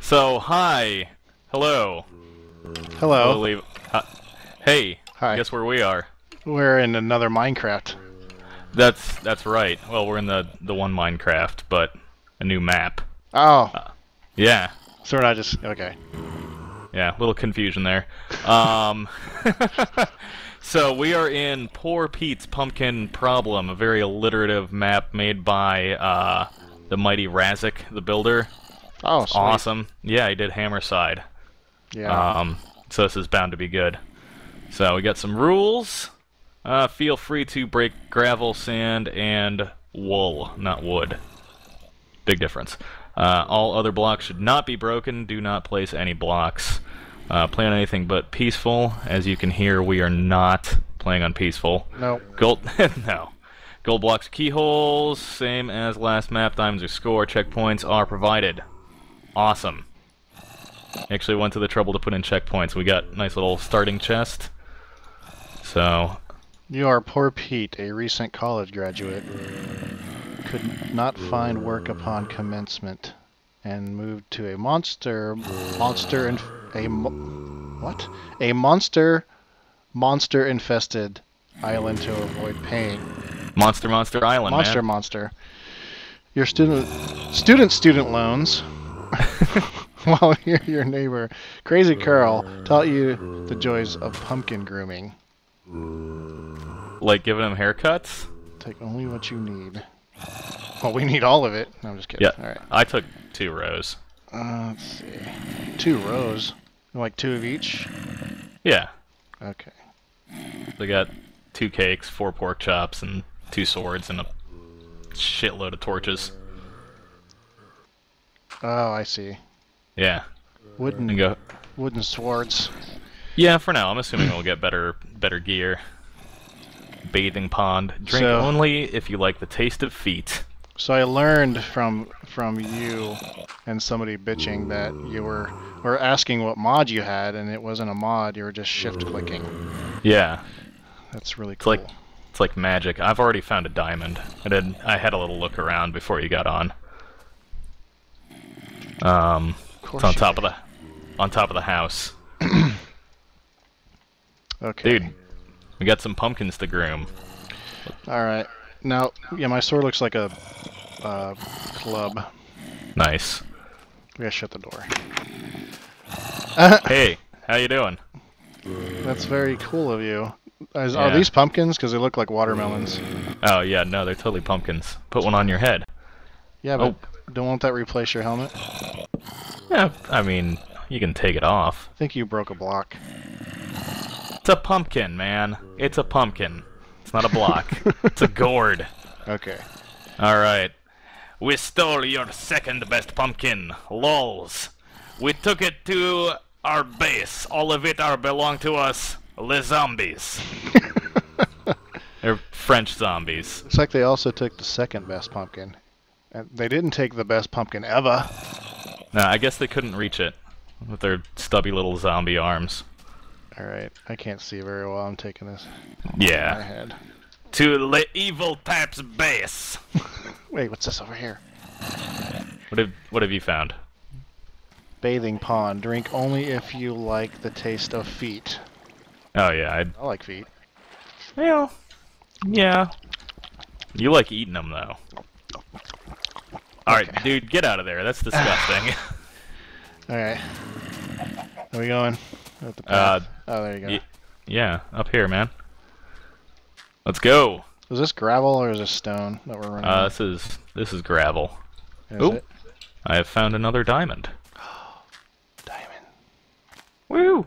So, hi. Hello. Hello. Levi. Hey. Hi. Guess where we are? We're in another Minecraft. That's right. Well, we're in the one Minecraft, but a new map. Oh. Yeah. So we're not just... Okay. Yeah, a little confusion there. So we are in Poor Pete's Pumpkin Problem, a very alliterative map made by the mighty Razack, the builder. Oh, sweet. Awesome. Yeah, he did Hammer Side. Yeah. So this is bound to be good. So we got some rules. Feel free to break gravel, sand, and wool, not wood. Big difference. All other blocks should not be broken. Do not place any blocks. Play on anything but peaceful. As you can hear, we are not playing on peaceful. No. Gold. No. Gold blocks, keyholes, same as last map. Diamonds or score. Checkpoints are provided. Awesome. Actually went to the trouble to put in checkpoints. We got a nice little starting chest. So. You are Poor Pete, a recent college graduate. Could not find work upon commencement, and moved to a monster infested island to avoid pain. Monster Island. Monster. Your student loans. While your neighbor Crazy Carl taught you the joys of pumpkin grooming. Like giving him haircuts. Take only what you need. Well, we need all of it. No, I'm just kidding. Yeah, all right. I took 2 rows. Let's see. 2 rows? Like 2 of each? Yeah. Okay. They got 2 cakes, 4 pork chops, and 2 swords, and a shitload of torches. Oh, I see. Yeah. Wooden swords. Yeah, for now. I'm assuming we'll get better gear. Bathing pond. Drink only if you like the taste of feet. So I learned from you and somebody bitching that you were asking what mod you had, and it wasn't a mod. You were just shift clicking. Yeah, that's really cool. It's like magic. I've already found a diamond. I had a little look around before you got on. It's on top of the house. Okay. Dude. We got some pumpkins to groom. Alright. Now, yeah, my sword looks like a club. Nice. We gotta shut the door. Hey, how you doing? That's very cool of you. Are these pumpkins? Because they look like watermelons. Oh, yeah, no, they're totally pumpkins. Put one on your head. Yeah, but don't want that replace your helmet? Yeah, I mean, you can take it off. I think you broke a block. It's a pumpkin, man. It's a pumpkin. It's not a block. It's a gourd. Okay. Alright. We stole your second best pumpkin. Lols. We took it to our base. All of it belong to us. Les zombies. They're French zombies. Looks like they also took the second best pumpkin. And they didn't take the best pumpkin ever. No, I guess they couldn't reach it with their stubby little zombie arms. Alright, I can't see very well. I'm taking this. Yeah. My head. To Le Evil Tap's base. Wait, what's this over here? What have you found? Bathing pond. Drink only if you like the taste of feet. Oh yeah, I like feet. Well, yeah. You like eating them though. Alright, okay. Dude, get out of there. That's disgusting. Alright. Where we going? At the path. Oh, there you go. Yeah, up here, man. Let's go. Is this gravel or is this stone that we're running? This is gravel. Oop! I have found another diamond. Diamond. Woo!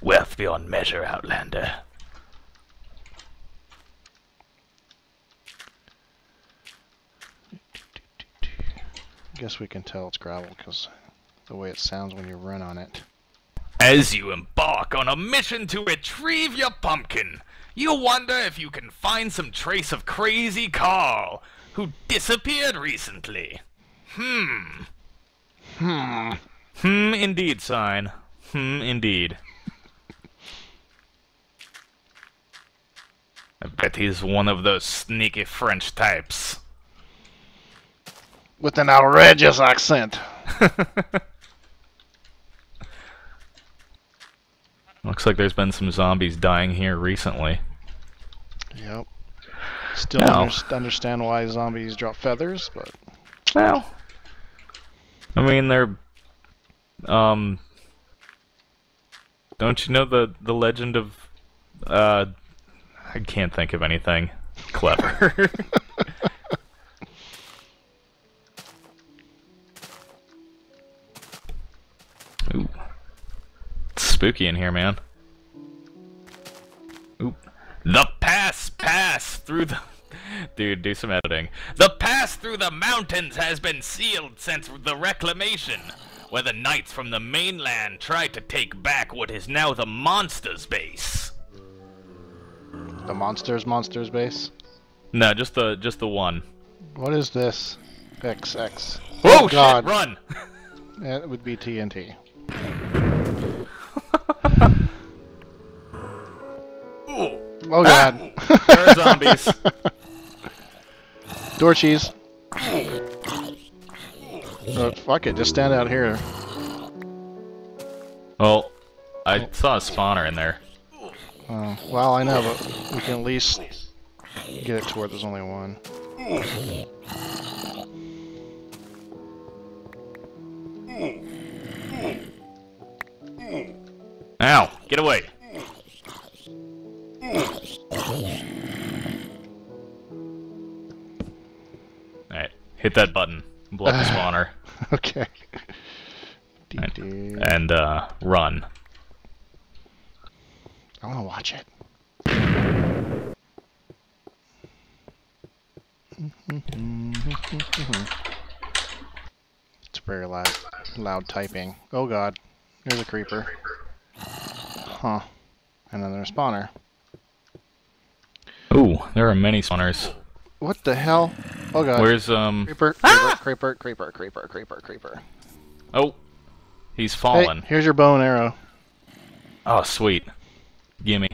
Wealth beyond measure, Outlander. I guess we can tell it's gravel because the way it sounds when you run on it. As you embark on a mission to retrieve your pumpkin, you wonder if you can find some trace of Crazy Carl, who disappeared recently. Hmm indeed, sign. Hmm indeed. I bet he's one of those sneaky French types. With an outrageous accent. Looks like there's been some zombies dying here recently. Yep. Still don't understand why zombies drop feathers, but... Well... I mean, they're... Don't you know the legend of... I can't think of anything clever. Ooh. It's spooky in here, man. Oop. The pass through the... Dude, do some editing. The pass through the mountains has been sealed since the reclamation, where the knights from the mainland tried to take back what is now the monster's base. The monster's base? No, just the one. What is this? XX. Oh, oh God. Shit, run! It would be TNT. Ooh. Oh God. Ah. There are zombies. Door cheese. Oh, fuck it, just stand out here. Well, I saw a spawner in there. Well, I know, but we can at least get it to where there's only one. Ow! Get away! Alright, hit that button. Blow up the spawner. Okay. And, run. I want to watch it. It's very loud typing. Oh God. Here's a creeper. Huh. And another spawner. Ooh, there are many spawners. What the hell? Oh God. Where's, Creeper, ah! creeper. Oh. He's fallen. Hey, here's your bow and arrow. Oh, sweet. Gimme.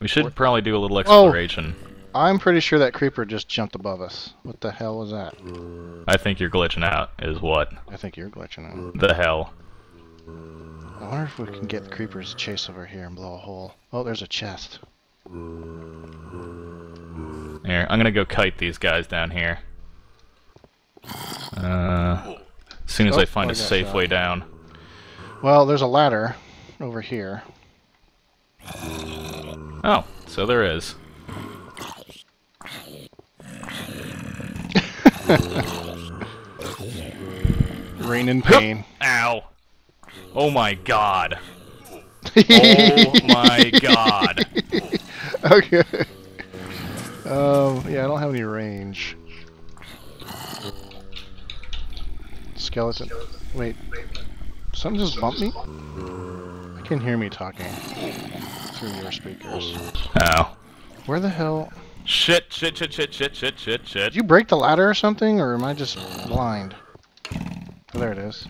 We should probably do a little exploration. Oh, I'm pretty sure that creeper just jumped above us. What the hell was that? I think you're glitching out, is what. I think you're glitching out. The hell. I wonder if we can get the creepers to chase over here and blow a hole. Oh, there's a chest. Here, I'm gonna go kite these guys down here. As soon as I find a safe way down. Well, there's a ladder over here. Oh, so there is. Rain and pain. Ow. Oh my God. Oh my God. Okay. Yeah, I don't have any range. Skeleton. Wait. Something just bumped me? I can hear me talking through your speakers. Ow. Where the hell? Shit. Did you break the ladder or something, or am I just blind? Oh, there it is.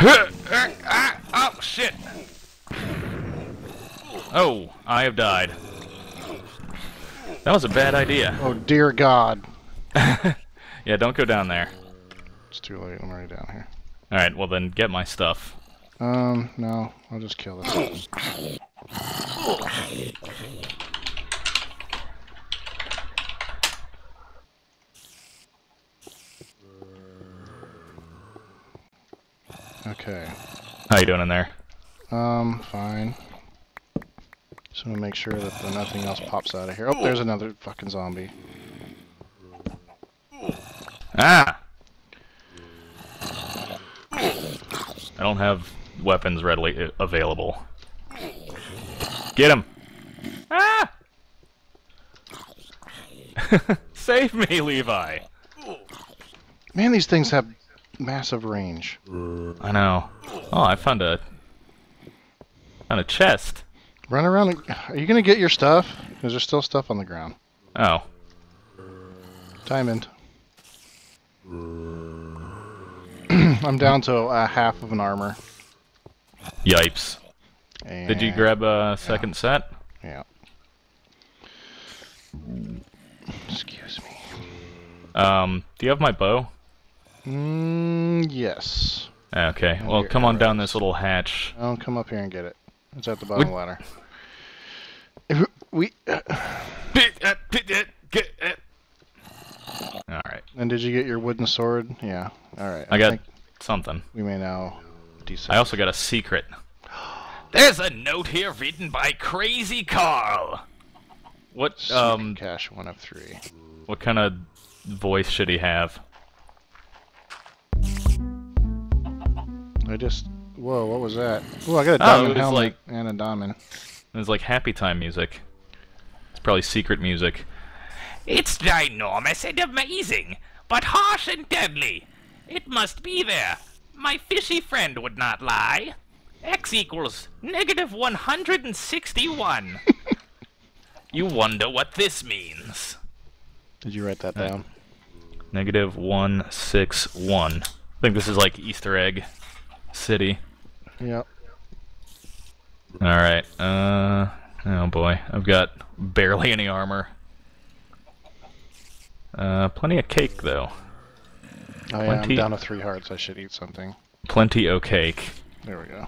Oh, shit. Oh, I have died. That was a bad idea. Oh, dear God. Yeah, don't go down there. It's too late. I'm already down here. Alright, well then, get my stuff. No. I'll just kill this. Okay. How you doing in there? Fine. Just want to make sure that nothing else pops out of here. Oh, there's another fucking zombie. Ah! I don't have weapons readily available. Get him! Ah! Save me, Levi! Man, these things have massive range. I know. Oh, I found a chest. Run around. Are you gonna get your stuff? Is there still stuff on the ground? Oh. Diamond. I'm down to half of an armor. Yipes. And did you grab a second set? Yeah. Excuse me. Do you have my bow? Yes. Okay, well, come on down this little hatch. I'll come up here and get it. It's at the bottom of the ladder. Alright. And did you get your wooden sword? Yeah. Alright. I got something. We may now decide. I also got a secret. There's a note here written by Crazy Carl! What, Cash 1 of 3. What kind of voice should he have? I just... Whoa, what was that? Ooh, I got a diamond helmet and a diamond. It was like happy time music. It's probably secret music. It's ginormous and amazing, but harsh and deadly. It must be there. My fishy friend would not lie. X = -161. You wonder what this means. Did you write that down? -161. I think this is like Easter egg city. Yep. Alright, oh boy, I've got barely any armor. Plenty of cake, though. Oh yeah, I'm down to 3 hearts, I should eat something. Plenty of cake. There we go.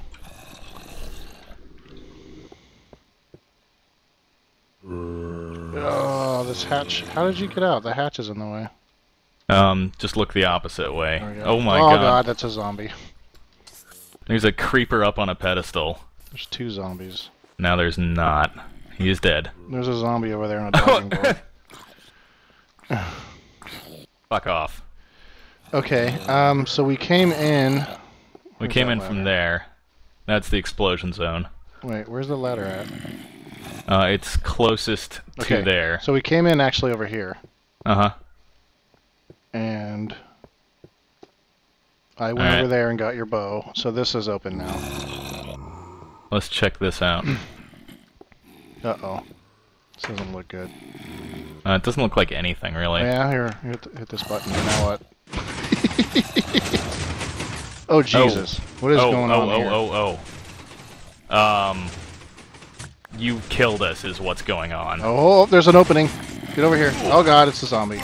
Oh, this hatch, how did you get out? The hatch is in the way. Just look the opposite way. Oh my god. Oh god, that's a zombie. There's a creeper up on a pedestal. There's 2 zombies. Now there's not. He is dead. There's a zombie over there on a diving board. Fuck off. Okay, so we came in... We came in from there. That's the explosion zone. Wait, where's the ladder at? It's closest to there. So we came in actually over here. Uh-huh. And... I went over there and got your bow, so this is open now. Let's check this out. Uh-oh. This doesn't look good. It doesn't look like anything, really. Yeah, here hit this button. Now what? Oh, Jesus. What is going on here? You killed us is what's going on. Oh, there's an opening. Get over here. Oh, God, it's a zombie.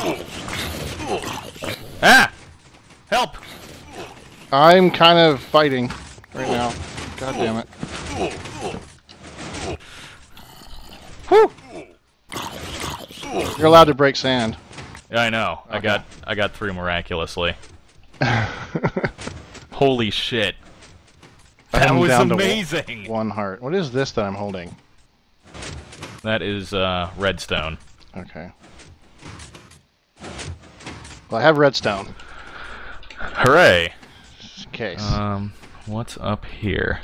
Ah! Help! I'm kind of fighting right now. God damn it. Whew. You're allowed to break sand. Yeah, I know. Okay. I got through miraculously. Holy shit. That was amazing. 1 heart. What is this that I'm holding? That is redstone. Okay. Well, I have redstone. Hooray. Case. What's up here?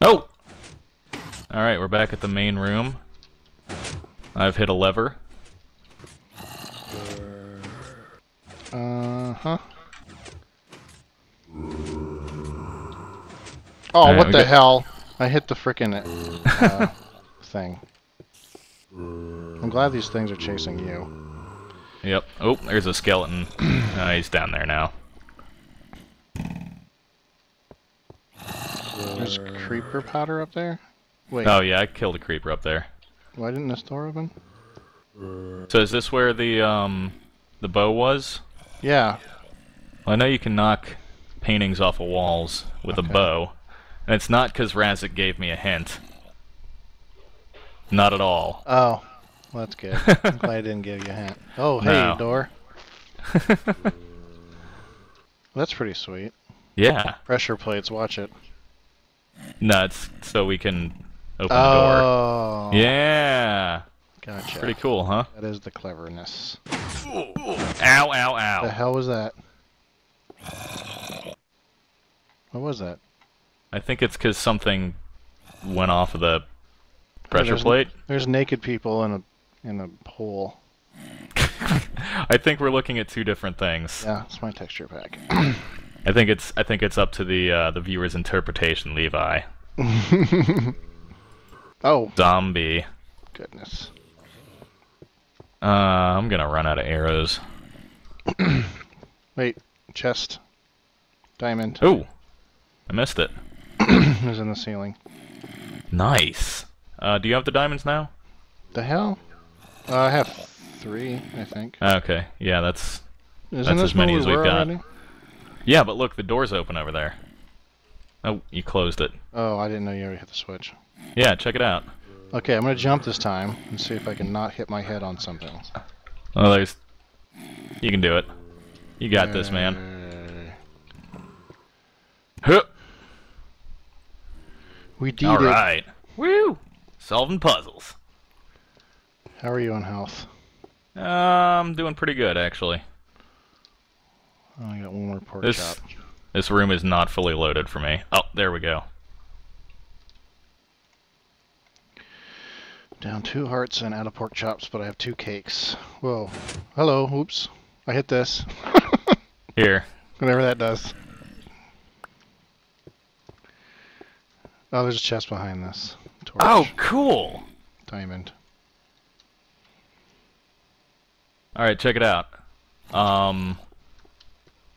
Oh! Alright, we're back at the main room. I've hit a lever. Uh-huh. Oh, right, what the hell? I hit the frickin' thing. I'm glad these things are chasing you. Yep. Oh, there's a skeleton. He's down there now. There's creeper powder up there? Wait. Oh yeah, I killed a creeper up there. Why didn't this door open? So is this where the bow was? Yeah. Well, I know you can knock paintings off of walls with a bow. And it's not because Razack gave me a hint. Not at all. Oh. Well, that's good. I'm glad I didn't give you a hint. Oh, hey, door. That's pretty sweet. Yeah. Pressure plates, watch it. No, it's so we can open the door. Yeah. Gotcha. Pretty cool, huh? That is the cleverness. Ow, ow, ow. The hell was that? What was that? I think it's because something went off of the pressure plate. There's naked people in a... in a hole. I think we're looking at 2 different things. Yeah, it's my texture pack. I think it's up to the viewer's interpretation, Levi. Zombie. Goodness. I'm gonna run out of arrows. Wait, chest. Diamond. Ooh, I missed it. It was in the ceiling. Nice. Do you have the diamonds now? The hell? I have 3, I think. Okay, yeah, that's as many as we've got. Already? Yeah, but look, the door's open over there. Oh, you closed it. Oh, I didn't know you already hit the switch. Yeah, check it out. Okay, I'm gonna jump this time and see if I can not hit my head on something. Oh, there's... You can do it. You got this, man. Huh. We did it. Alright. Woo! Solving puzzles. How are you on health? I'm doing pretty good, actually. Oh, I got one more pork chop. This room is not fully loaded for me. Oh, there we go. Down 2 hearts and out of pork chops, but I have 2 cakes. Whoa. Hello. Oops. I hit this. Here. Whatever that does. Oh, there's a chest behind this. Torch. Oh, cool! Diamond. Alright, check it out.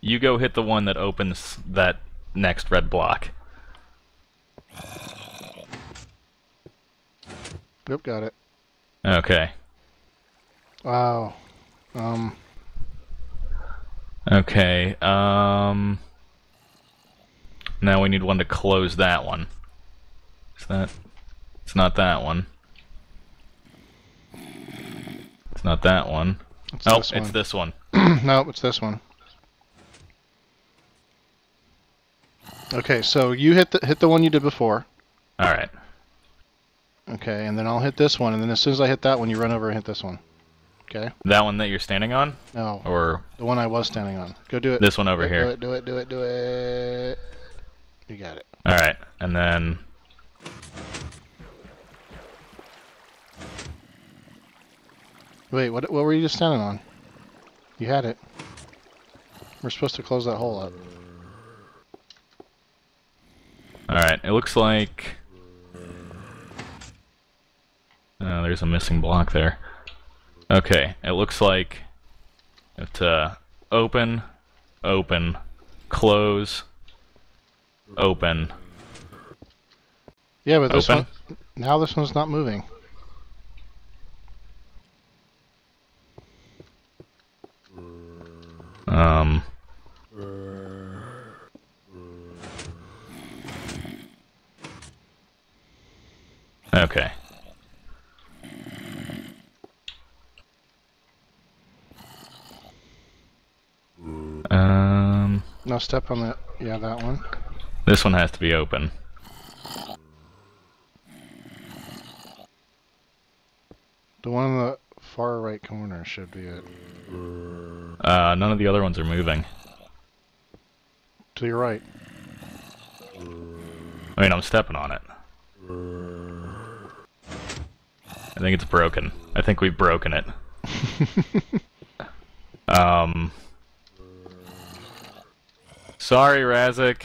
You go hit the one that opens that next red block. Yep, got it. Okay. Wow. Okay, now we need one to close that one. Is that... It's not that one. It's not that one. It's it's this one. No, it's this one. Okay, so you hit the one you did before. All right. Okay, and then I'll hit this one, and then as soon as I hit that one, you run over and hit this one. Okay. That one that you're standing on? No. Or the one I was standing on. Go do it. This one over here. Do it. Do it. Do it. Do it. You got it. All right, and then. Wait, what were you just standing on? You had it. We're supposed to close that hole up. Alright, it looks like... Oh, there's a missing block there. Okay, it looks like... I have to open, open, close, open. Yeah, but this one... Now this one's not moving. Okay. No, step on that. Yeah, that one. This one has to be open. The one in the far right corner should be it. None of the other ones are moving. To your right. I mean, I'm stepping on it. I think it's broken. I think we've broken it. Sorry, Razack.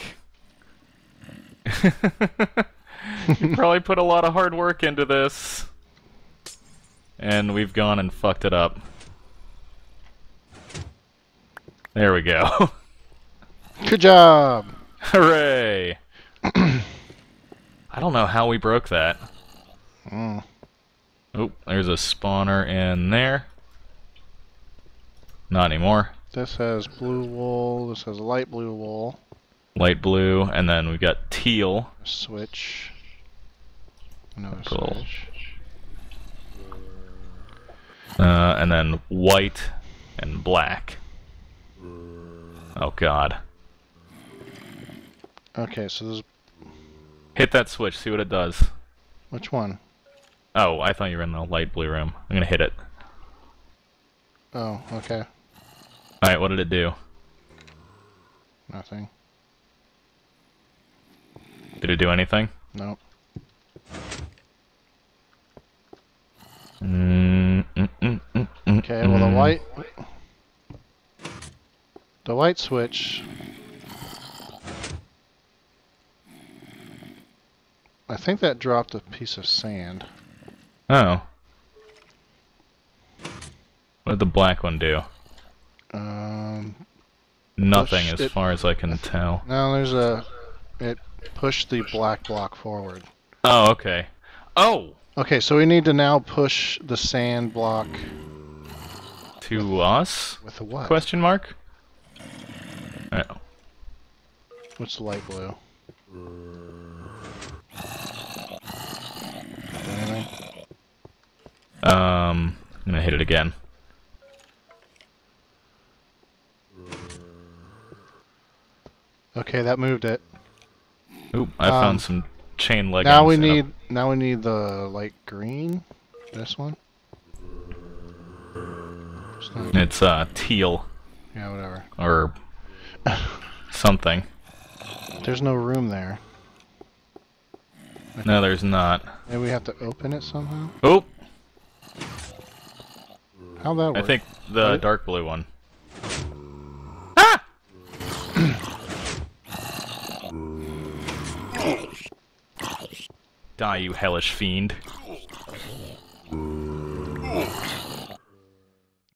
You probably put a lot of hard work into this. And we've gone and fucked it up. There we go. Good job! Hooray! I don't know how we broke that. Mm. Oh, there's a spawner in there. Not anymore. This has blue wool, this has light blue wool. Light blue, and then we've got teal. Switch. No switch. And then white and black. Oh god. Okay, so there's... Hit that switch, see what it does. Which one? Oh, I thought you were in the light blue room. I'm gonna hit it. Oh, okay. Alright, what did it do? Nothing. Did it do anything? Nope. Okay, well the white switch... I think that dropped a piece of sand. Oh. What did the black one do? Nothing as far as I can tell. No, there's a... It pushed the black block forward. Oh, okay. Oh! Okay, so we need to now push the sand block... to us? With a what? Question mark? Oh. What's the light blue? Anything? I'm gonna hit it again. Okay, that moved it. Oop, I found some chain leggings. Now we need the light green. This one. It's teal. Yeah, whatever. Or something. There's no room there. Okay. No, there's not. Maybe we have to open it somehow? Oop! How'd that work? I think the dark blue one. Ah! Die, you hellish fiend.